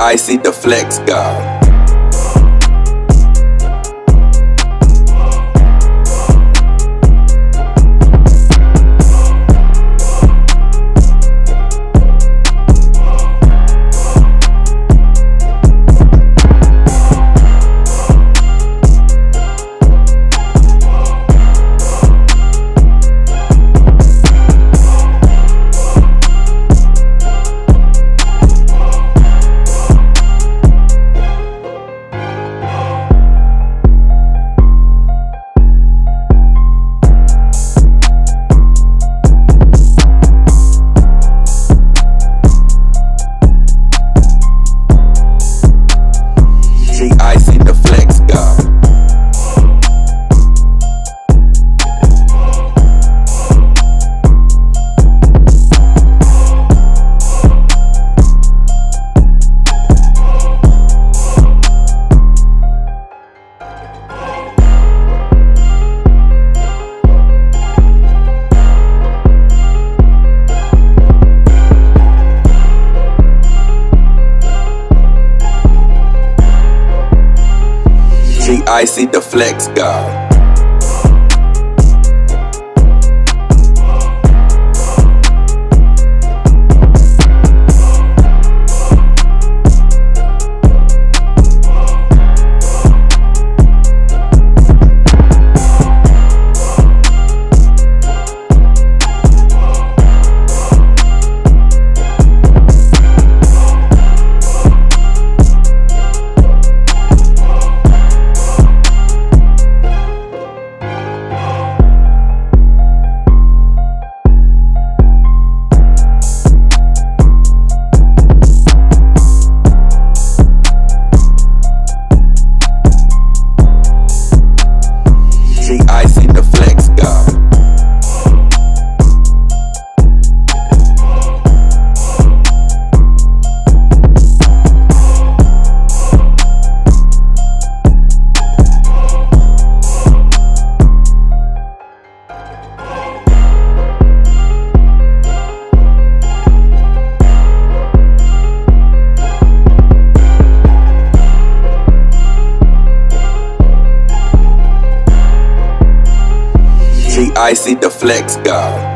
G-Icy DaFlexGod. G-Icy DaFlexGod. G-Icy DaFlexGod.